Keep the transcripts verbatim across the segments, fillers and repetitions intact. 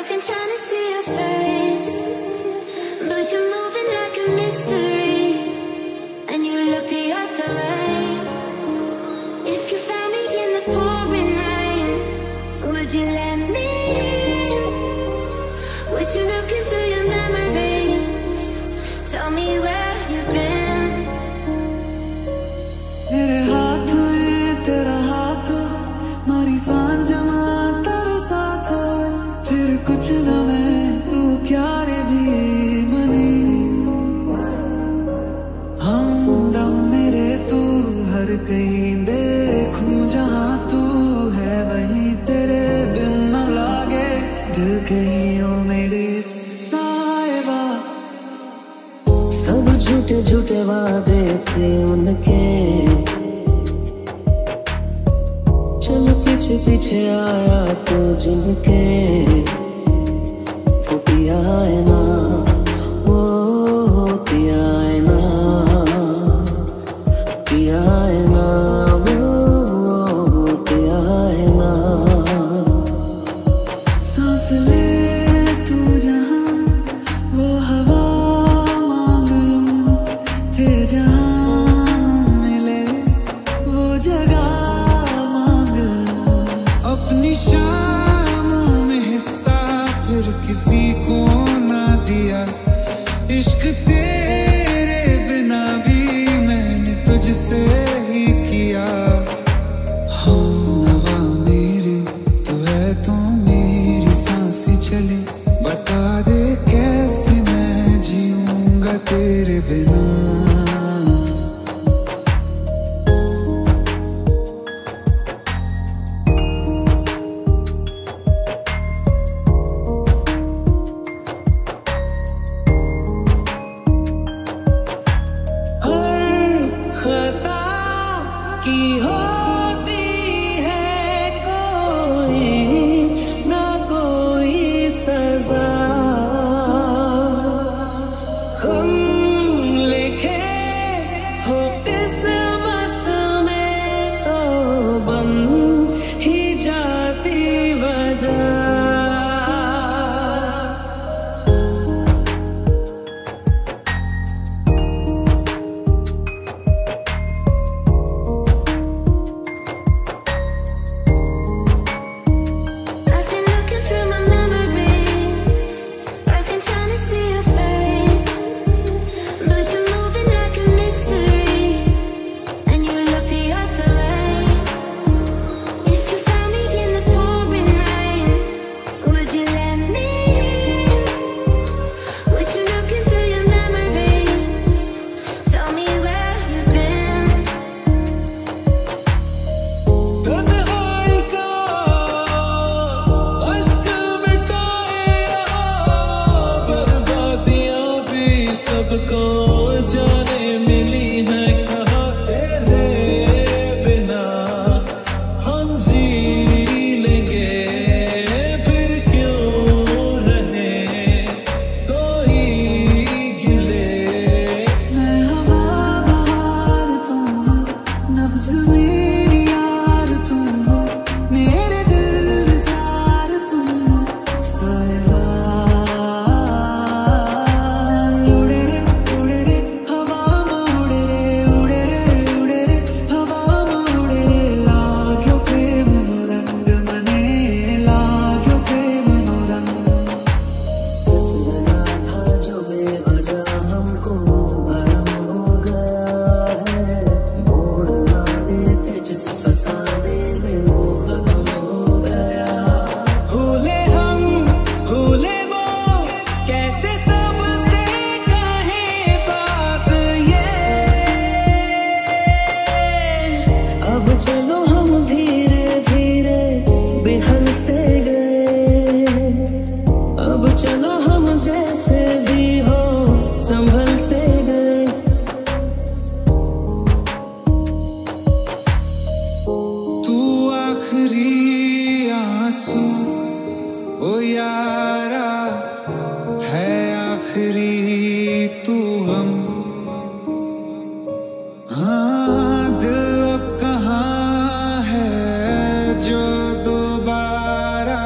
I've been trying to see your face, but you're moving like a mystery, and you look the other way. If you found me in the pouring rain, would you let me in? Would you look into your memories? Tell me where you've been. Mere haath mein tera haath, mari saanj mein tera saath, phir kuch na main tu kya re bhi mane, hamdam mere tu har kahin dekhun jahan tu hai wahi tere bin na lage dil kahin o mere saiba, sab jhoote jhoote vaade the unke. पीछे पीछे आया तो जिनके वो पिया है ना, वो पिया है ना, पिया है ना, वो पिया है ना। सांस ले तू जहाँ वो हवा मांग लूं, थे जहाँ मिले वो जगह अपनी शामों में हिस्सा फिर किसी को ना दिया। इश्क तेरे बिना भी मैंने तुझसे ही किया। हम नवा मेरे तू है तो मेरी सांसें चले, बता दे कैसे मैं जीऊंगा तेरे बिना। होती है कोई ना कोई सजा, हम लिखे हो किस्मत में तो बन ही जाती वजह। सबको जाने मिली है कहा तेरे बिना, हम जी लेंगे फिर क्यों रहे तो ही गिले। मैं हवा बहार तुम नब्ज़ मेरी यार तुम, मेरे दिल सार तुम साहिबा। ओ यारा है आखिरी तू गम, हाँ दिल अब कहाँ है जो दोबारा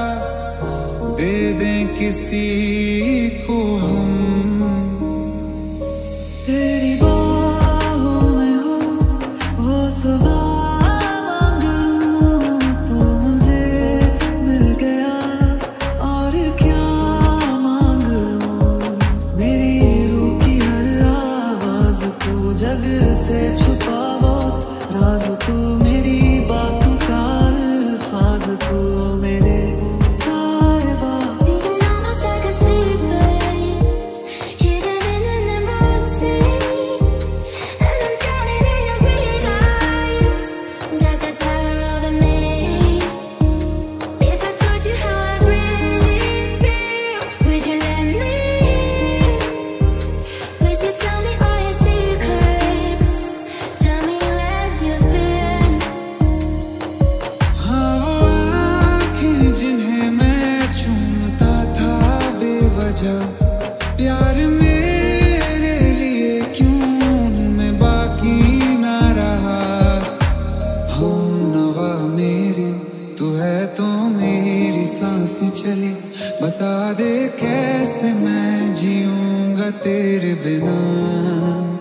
दे दें किसी को हम तेरी बाहों में हो वो सुबह मांग लूं तू मुझे मिल गया और क्या मांग लूं मेरी रूह की हर आवाज तू जग से छुपा वो राज तू मेरी बातों का अल्फाज तू मेरे प्यार मेरे लिए क्यों मैं बाकी ना रहा हम नवा मेरे तू है तो मेरी सांसें चले बता दे कैसे मैं जीऊंगा तेरे बिना।